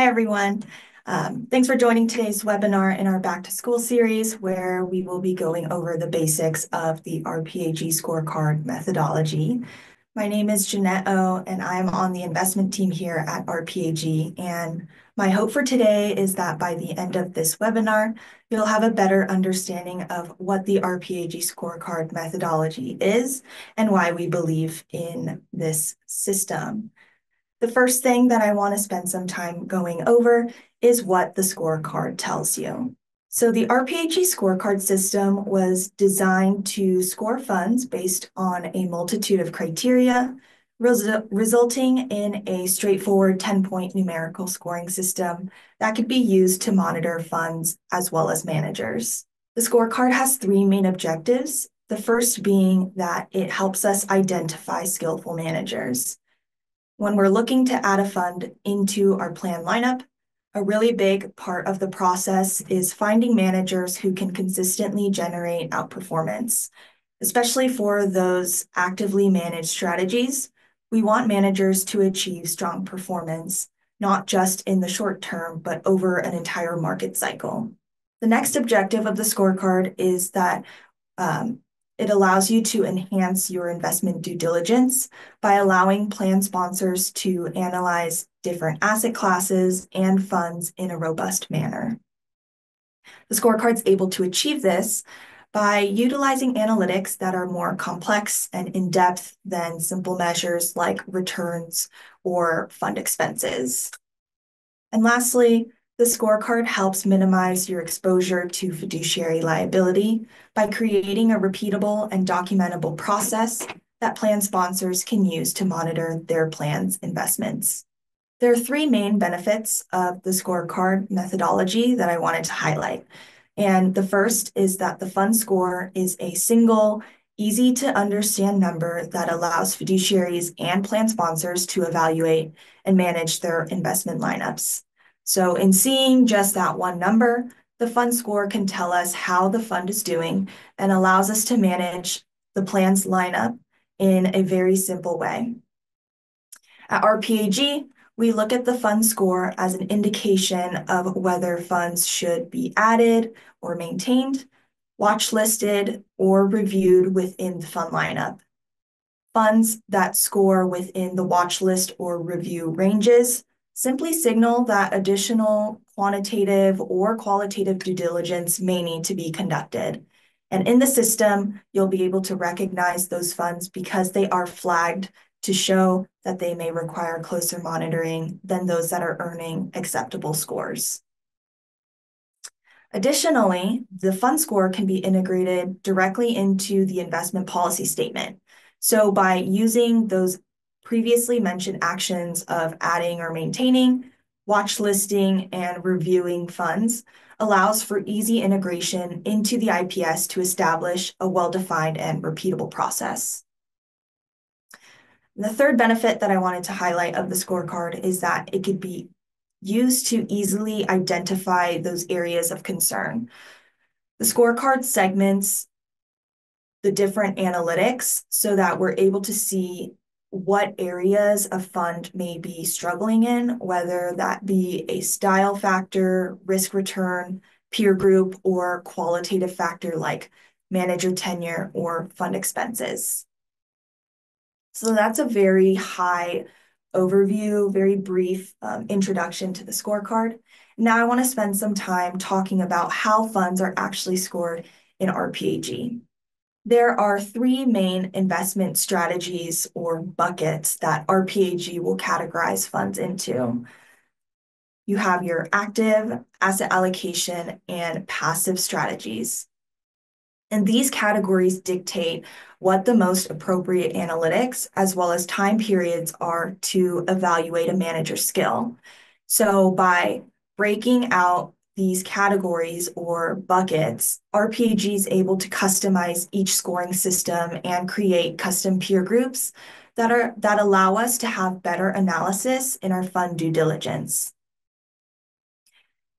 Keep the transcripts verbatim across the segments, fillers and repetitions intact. Hi, everyone. Um, thanks for joining today's webinar in our Back to School series, where we will be going over the basics of the R P A G scorecard methodology. My name is Janette Oh, and I'm on the investment team here at R P A G. And my hope for today is that by the end of this webinar, you'll have a better understanding of what the R P A G scorecard methodology is and why we believe in this system. The first thing that I want to spend some time going over is what the scorecard tells you. So the R P A G scorecard system was designed to score funds based on a multitude of criteria, res resulting in a straightforward ten-point numerical scoring system that could be used to monitor funds as well as managers. The scorecard has three main objectives, the first being that it helps us identify skillful managers. When we're looking to add a fund into our plan lineup, a really big part of the process is finding managers who can consistently generate outperformance. Especially for those actively managed strategies, we want managers to achieve strong performance, not just in the short term, but over an entire market cycle. The next objective of the scorecard is that um, it allows you to enhance your investment due diligence by allowing plan sponsors to analyze different asset classes and funds in a robust manner. The scorecard's able to achieve this by utilizing analytics that are more complex and in-depth than simple measures like returns or fund expenses. And lastly, the scorecard helps minimize your exposure to fiduciary liability by creating a repeatable and documentable process that plan sponsors can use to monitor their plan's investments. There are three main benefits of the scorecard methodology that I wanted to highlight. And the first is that the fund score is a single, easy to understand number that allows fiduciaries and plan sponsors to evaluate and manage their investment lineups. So in seeing just that one number, the fund score can tell us how the fund is doing and allows us to manage the plan's lineup in a very simple way. At R P A G, we look at the fund score as an indication of whether funds should be added or maintained, watch listed, or reviewed within the fund lineup. Funds that score within the watch list or review ranges simply signal that additional quantitative or qualitative due diligence may need to be conducted. And in the system, you'll be able to recognize those funds because they are flagged to show that they may require closer monitoring than those that are earning acceptable scores. Additionally, the fund score can be integrated directly into the investment policy statement. So by using those previously mentioned actions of adding or maintaining, watch listing, and reviewing funds allows for easy integration into the I P S to establish a well-defined and repeatable process. The third benefit that I wanted to highlight of the scorecard is that it could be used to easily identify those areas of concern. The scorecard segments the different analytics so that we're able to see what areas a fund may be struggling in, whether that be a style factor, risk return, peer group, or qualitative factor like manager tenure or fund expenses. So that's a very high overview, very brief um, introduction to the scorecard. Now I want to spend some time talking about how funds are actually scored in R P A G. There are three main investment strategies or buckets that R P A G will categorize funds into. You have your active, asset allocation, and passive strategies. And these categories dictate what the most appropriate analytics as well as time periods are to evaluate a manager's skill. So by breaking out these categories or buckets, R P A G is able to customize each scoring system and create custom peer groups that, are, that allow us to have better analysis in our fund due diligence.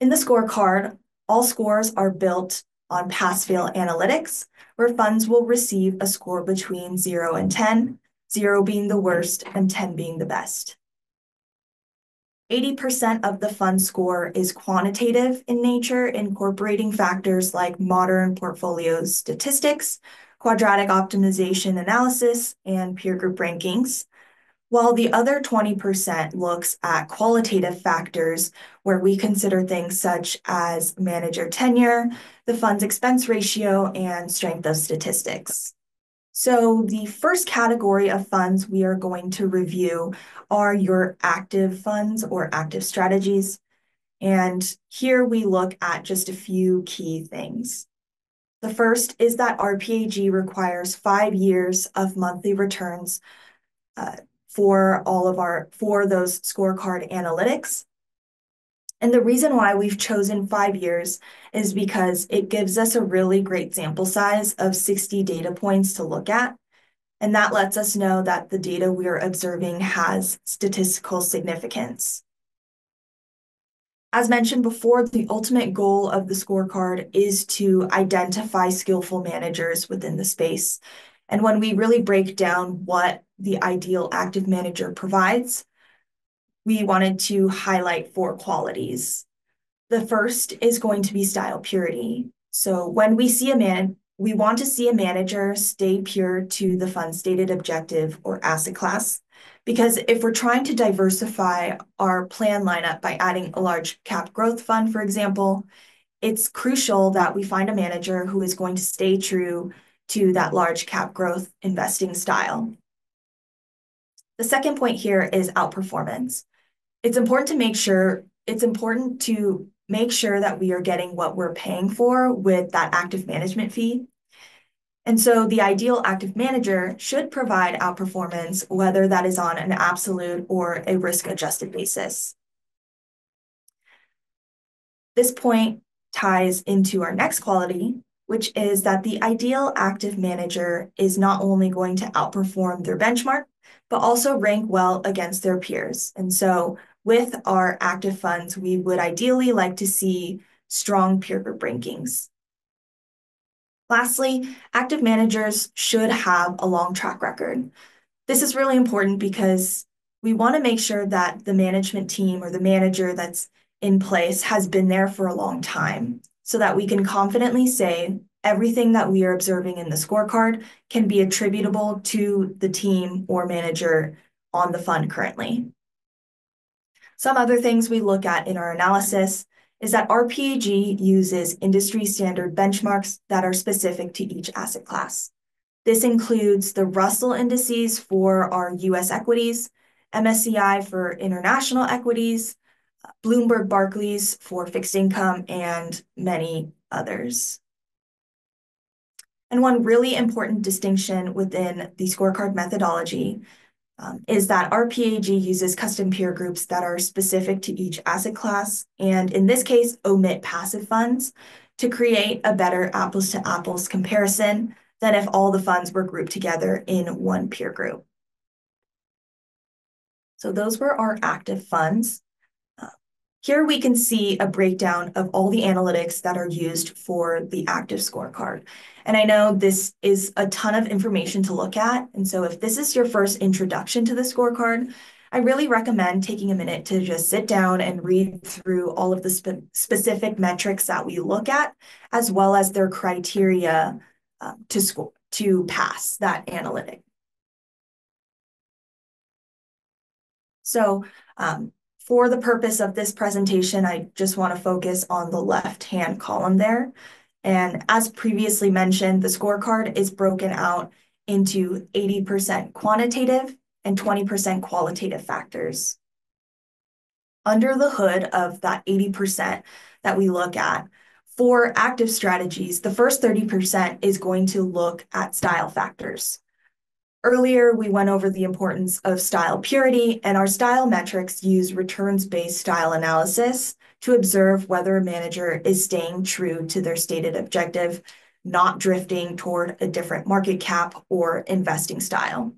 In the scorecard, all scores are built on pass-fail analytics, where funds will receive a score between zero and ten, zero being the worst and ten being the best. eighty percent of the fund score is quantitative in nature, incorporating factors like modern portfolio statistics, quadratic optimization analysis, and peer group rankings, while the other twenty percent looks at qualitative factors where we consider things such as manager tenure, the fund's expense ratio, and strength of statistics. So the first category of funds we are going to review are your active funds or active strategies. And here we look at just a few key things. The first is that R P A G requires five years of monthly returns uh, for all of our, for those scorecard analytics. And the reason why we've chosen five years is because it gives us a really great sample size of sixty data points to look at. And that lets us know that the data we are observing has statistical significance. As mentioned before, the ultimate goal of the scorecard is to identify skillful managers within the space. And when we really break down what the ideal active manager provides, we wanted to highlight four qualities. The first is going to be style purity. So when we see a man, we want to see a manager stay pure to the fund's stated objective or asset class, because if we're trying to diversify our plan lineup by adding a large cap growth fund, for example, it's crucial that we find a manager who is going to stay true to that large cap growth investing style. The second point here is outperformance. It's important to make sure, it's important to make sure that we are getting what we're paying for with that active management fee. And so the ideal active manager should provide outperformance, whether that is on an absolute or a risk-adjusted basis. This point ties into our next quality, which is that the ideal active manager is not only going to outperform their benchmark, but also rank well against their peers. And so with our active funds, we would ideally like to see strong peer group rankings. Lastly, active managers should have a long track record. This is really important because we want to make sure that the management team or the manager that's in place has been there for a long time, so that we can confidently say everything that we are observing in the scorecard can be attributable to the team or manager on the fund currently. Some other things we look at in our analysis is that R P A G uses industry standard benchmarks that are specific to each asset class. This includes the Russell indices for our U S equities, M S C I for international equities, Bloomberg Barclays for fixed income, and many others. And one really important distinction within the scorecard methodology um, is that R P A G uses custom peer groups that are specific to each asset class, and in this case, omit passive funds to create a better apples to apples comparison than if all the funds were grouped together in one peer group. So those were our active funds. Uh, here we can see a breakdown of all the analytics that are used for the active scorecard. And I know this is a ton of information to look at. And so if this is your first introduction to the scorecard, I really recommend taking a minute to just sit down and read through all of the spe- specific metrics that we look at, as well as their criteria uh, to score, to pass that analytic. So um, for the purpose of this presentation, I just want to focus on the left-hand column there. And as previously mentioned, the scorecard is broken out into eighty percent quantitative and twenty percent qualitative factors. Under the hood of that eighty percent that we look at, for active strategies, the first thirty percent is going to look at style factors. Earlier, we went over the importance of style purity, and our style metrics use returns-based style analysis to observe whether a manager is staying true to their stated objective, not drifting toward a different market cap or investing style.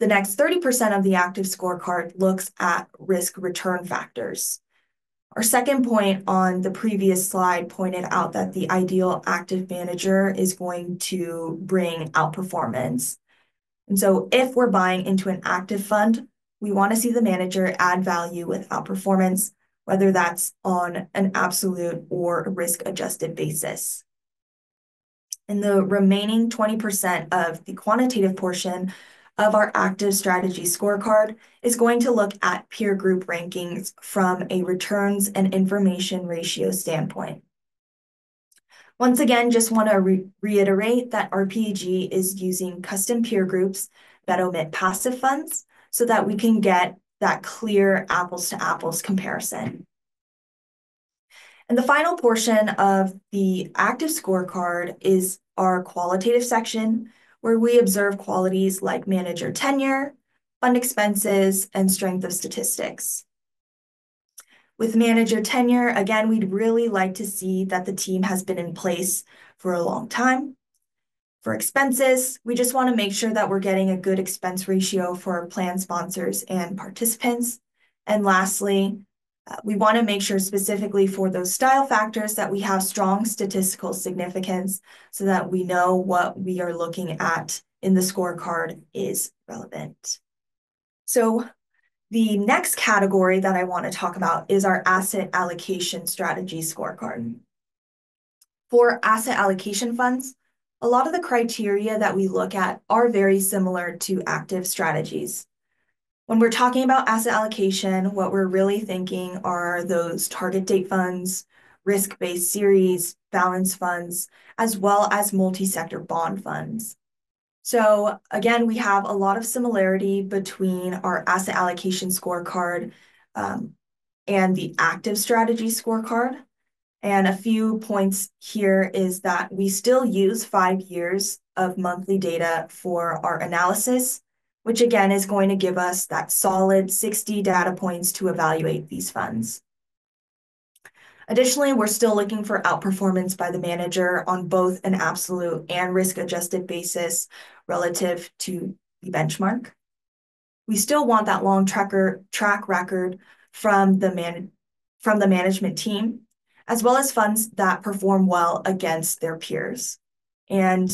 The next thirty percent of the active scorecard looks at risk-return factors. Our second point on the previous slide pointed out that the ideal active manager is going to bring outperformance. And so if we're buying into an active fund, We want to see the manager add value with outperformance, whether that's on an absolute or risk-adjusted basis. And the remaining twenty percent of the quantitative portion of our active strategy scorecard is going to look at peer group rankings from a returns and information ratio standpoint. Once again, just want to re reiterate that R P A G is using custom peer groups that omit passive funds so that we can get that clear apples to apples comparison. And the final portion of the active scorecard is our qualitative section, where we observe qualities like manager tenure, fund expenses, and strength of statistics. With manager tenure, again, we'd really like to see that the team has been in place for a long time. For expenses, we just want to make sure that we're getting a good expense ratio for plan sponsors and participants. And lastly, we want to make sure specifically for those style factors that we have strong statistical significance so that we know what we are looking at in the scorecard is relevant. So the next category that I want to talk about is our asset allocation strategy scorecard. For asset allocation funds, a lot of the criteria that we look at are very similar to active strategies. When we're talking about asset allocation, what we're really thinking are those target date funds, risk-based series, balance funds, as well as multi-sector bond funds. So again, we have a lot of similarity between our asset allocation scorecard um, and the active strategy scorecard. And a few points here is that we still use five years of monthly data for our analysis, which again is going to give us that solid sixty data points to evaluate these funds. Additionally, we're still looking for outperformance by the manager on both an absolute and risk-adjusted basis relative to the benchmark. We still want that long tracker, track record from the, man, from the management team, as well as funds that perform well against their peers. And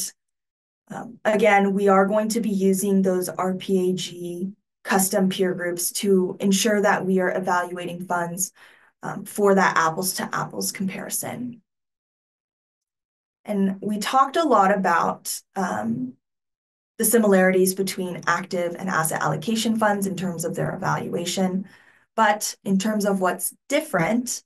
Um, again, we are going to be using those R P A G custom peer groups to ensure that we are evaluating funds um, for that apples to apples comparison. And we talked a lot about um, the similarities between active and asset allocation funds in terms of their evaluation, but in terms of what's different,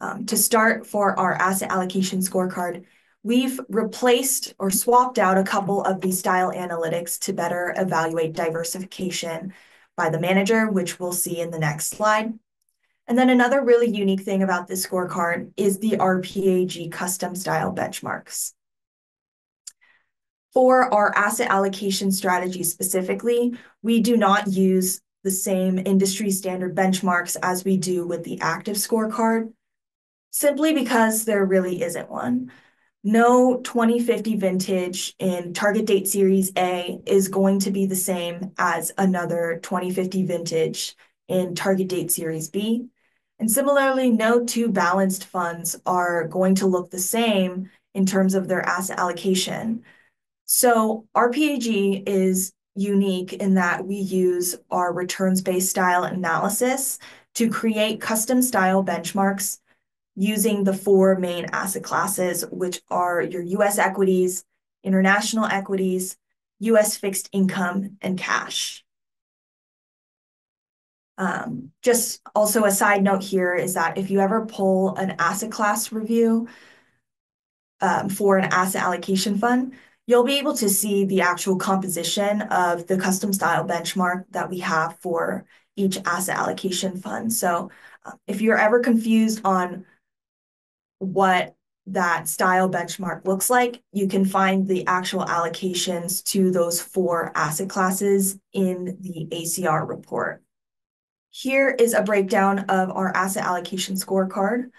um, to start for our asset allocation scorecard, we've replaced or swapped out a couple of the style analytics to better evaluate diversification by the manager, which we'll see in the next slide. And then another really unique thing about this scorecard is the R P A G custom style benchmarks. For our asset allocation strategy specifically, we do not use the same industry standard benchmarks as we do with the active scorecard, simply because there really isn't one. No twenty fifty vintage in target date series A is going to be the same as another twenty fifty vintage in target date series B. And similarly, no two balanced funds are going to look the same in terms of their asset allocation. So R P A G is unique in that we use our returns-based style analysis to create custom style benchmarks using the four main asset classes, which are your U S equities, international equities, U S fixed income, and cash. Um, just also a side note here is that if you ever pull an asset class review um, for an asset allocation fund, you'll be able to see the actual composition of the custom style benchmark that we have for each asset allocation fund. So uh, if you're ever confused on what that style benchmark looks like, you can find the actual allocations to those four asset classes in the A C R report. Here is a breakdown of our asset allocation scorecard.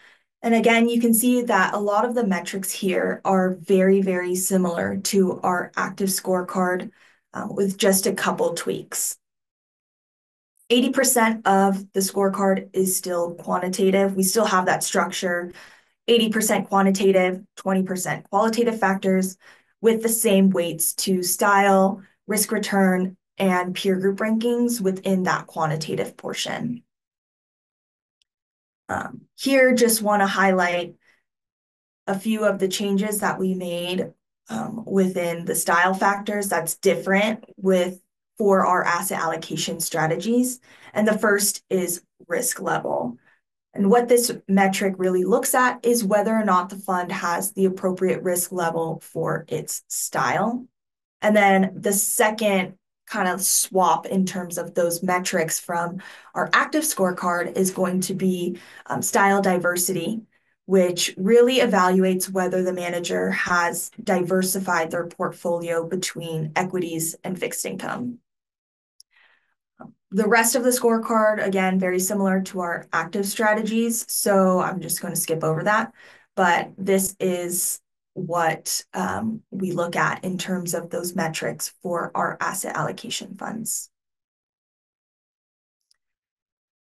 And again, you can see that a lot of the metrics here are very, very similar to our active scorecard uh, with just a couple tweaks. eighty percent of the scorecard is still quantitative. We still have that structure. eighty percent quantitative, twenty percent qualitative factors with the same weights to style, risk return, and peer group rankings within that quantitative portion. Um, here, just want to highlight a few of the changes that we made um, within the style factors that's different with for our asset allocation strategies. And the first is risk level. And what this metric really looks at is whether or not the fund has the appropriate risk level for its style. And then the second kind of swap in terms of those metrics from our active scorecard is going to be um, style diversity, which really evaluates whether the manager has diversified their portfolio between equities and fixed income. The rest of the scorecard, again, very similar to our active strategies, so I'm just going to skip over that, but this is what um, we look at in terms of those metrics for our asset allocation funds.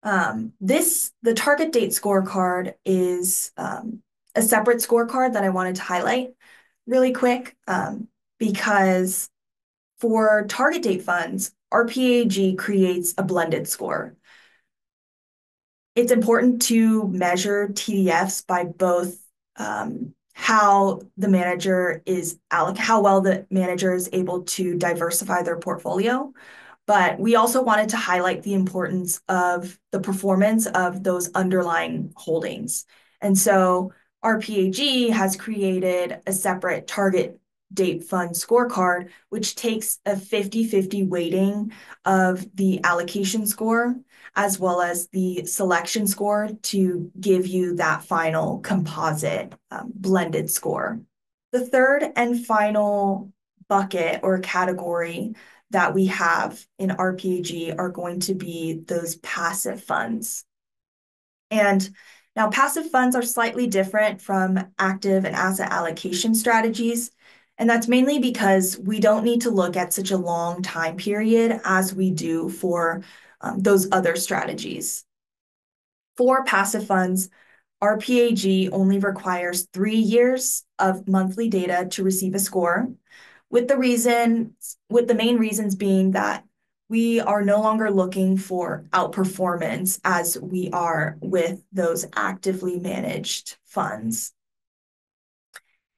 Um, this, the target date scorecard is um, a separate scorecard that I wanted to highlight really quick um, because for target date funds, R P A G creates a blended score. It's important to measure T D Fs by both um, how the manager is alloc- how well the manager is able to diversify their portfolio. But we also wanted to highlight the importance of the performance of those underlying holdings. And so R P A G has created a separate target date fund scorecard, which takes a fifty fifty weighting of the allocation score, as well as the selection score to give you that final composite um, blended score. The third and final bucket or category that we have in R P A G are going to be those passive funds. And now passive funds are slightly different from active and asset allocation strategies. And that's mainly because we don't need to look at such a long time period as we do for um, those other strategies. For passive funds, R P A G only requires three years of monthly data to receive a score, with the reason, with the main reasons being that we are no longer looking for outperformance as we are with those actively managed funds.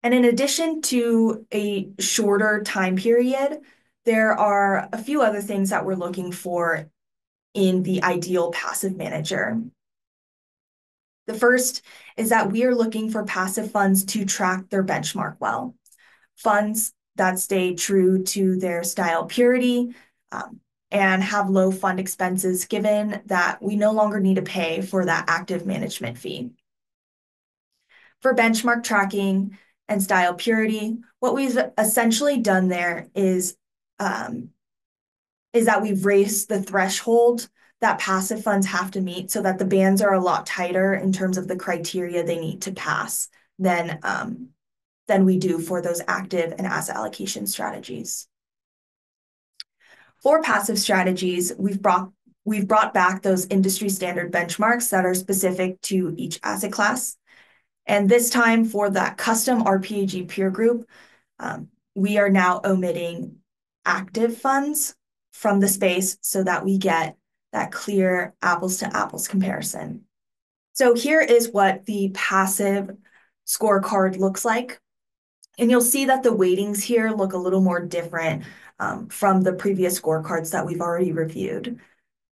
And in addition to a shorter time period, there are a few other things that we're looking for in the ideal passive manager. The first is that we are looking for passive funds to track their benchmark well. Funds that stay true to their style purity um, and have low fund expenses, given that we no longer need to pay for that active management fee. For benchmark tracking and style purity, what we've essentially done there is, um, is that we've raised the threshold that passive funds have to meet so that the bands are a lot tighter in terms of the criteria they need to pass than, um, than we do for those active and asset allocation strategies. For passive strategies, we've brought, we've brought back those industry standard benchmarks that are specific to each asset class. And this time for that custom R P A G peer group, um, we are now omitting active funds from the space so that we get that clear apples to apples comparison. So here is what the passive scorecard looks like. And you'll see that the weightings here look a little more different um, from the previous scorecards that we've already reviewed.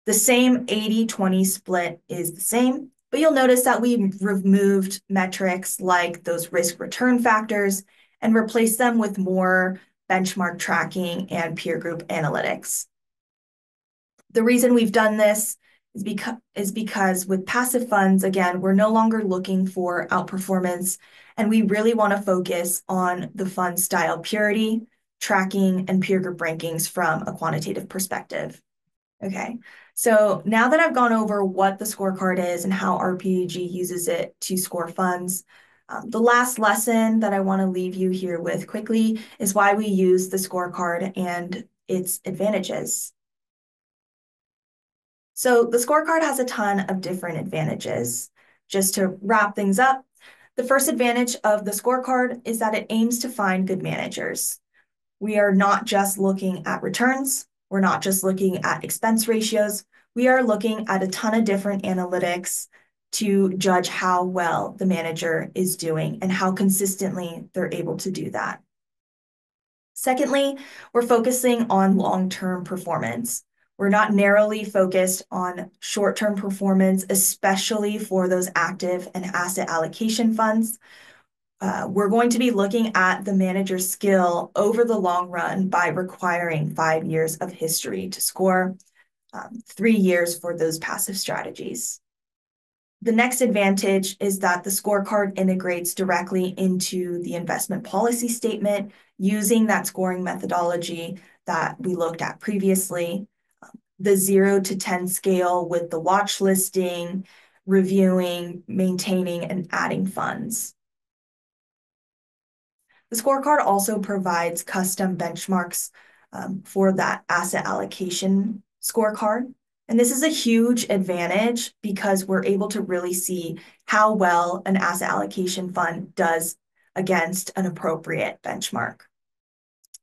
The same eighty twenty split is the same. But you'll notice that we removed metrics like those risk return factors and replaced them with more benchmark tracking and peer group analytics. The reason we've done this is because, is because with passive funds, again, we're no longer looking for outperformance, and we really want to focus on the fund style purity, tracking, and peer group rankings from a quantitative perspective. Okay, so now that I've gone over what the scorecard is and how R P A G uses it to score funds, um, the last lesson that I want to leave you here with quickly is why we use the scorecard and its advantages. So the scorecard has a ton of different advantages. Just to wrap things up, the first advantage of the scorecard is that it aims to find good managers. We are not just looking at returns. We're not just looking at expense ratios. We are looking at a ton of different analytics to judge how well the manager is doing and how consistently they're able to do that. Secondly, we're focusing on long-term performance. We're not narrowly focused on short-term performance, especially for those active and asset allocation funds. Uh, we're going to be looking at the manager's skill over the long run by requiring five years of history to score, um, three years for those passive strategies. The next advantage is that the scorecard integrates directly into the investment policy statement using that scoring methodology that we looked at previously. The zero to ten scale with the watch listing, reviewing, maintaining, and adding funds. The scorecard also provides custom benchmarks um, for that asset allocation scorecard. And this is a huge advantage because we're able to really see how well an asset allocation fund does against an appropriate benchmark.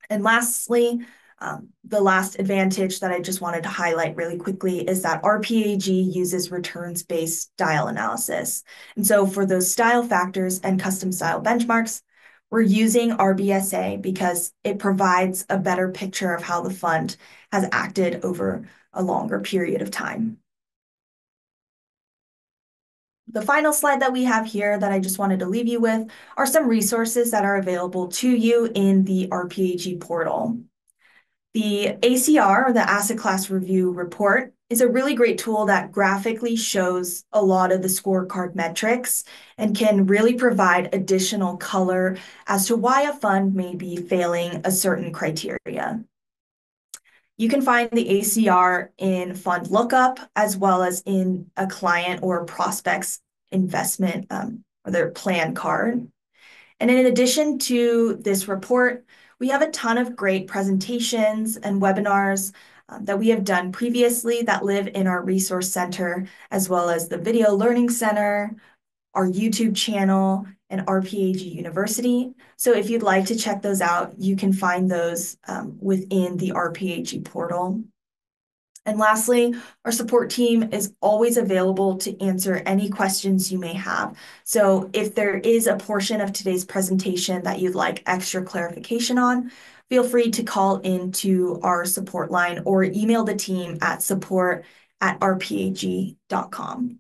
And lastly, um, the last advantage that I just wanted to highlight really quickly is that R P A G uses returns-based style analysis. And so for those style factors and custom style benchmarks, we're using R B S A because it provides a better picture of how the fund has acted over a longer period of time. The final slide that we have here that I just wanted to leave you with are some resources that are available to you in the R P A G portal. The A C R, or the Asset Class Review Report, is a really great tool that graphically shows a lot of the scorecard metrics and can really provide additional color as to why a fund may be failing a certain criteria. You can find the A C R in fund lookup as well as in a client or prospect's investment um, or their plan card. And in addition to this report, we have a ton of great presentations and webinars um, that we have done previously that live in our resource center, as well as the Video Learning Center, our YouTube channel, and R P A G University. So if you'd like to check those out, you can find those um, within the R P A G portal. And lastly, our support team is always available to answer any questions you may have. So if there is a portion of today's presentation that you'd like extra clarification on, feel free to call into our support line or email the team at support at R P A G dot com.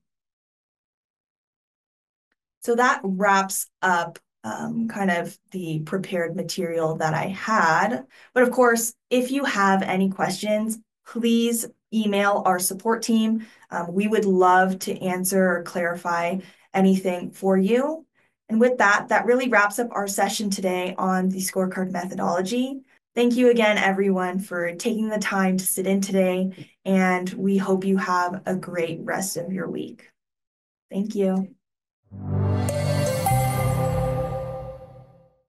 So that wraps up um, kind of the prepared material that I had. But of course, if you have any questions, please email our support team. Um, we would love to answer or clarify anything for you. And with that, that really wraps up our session today on the scorecard methodology. Thank you again, everyone, for taking the time to sit in today. And we hope you have a great rest of your week. Thank you.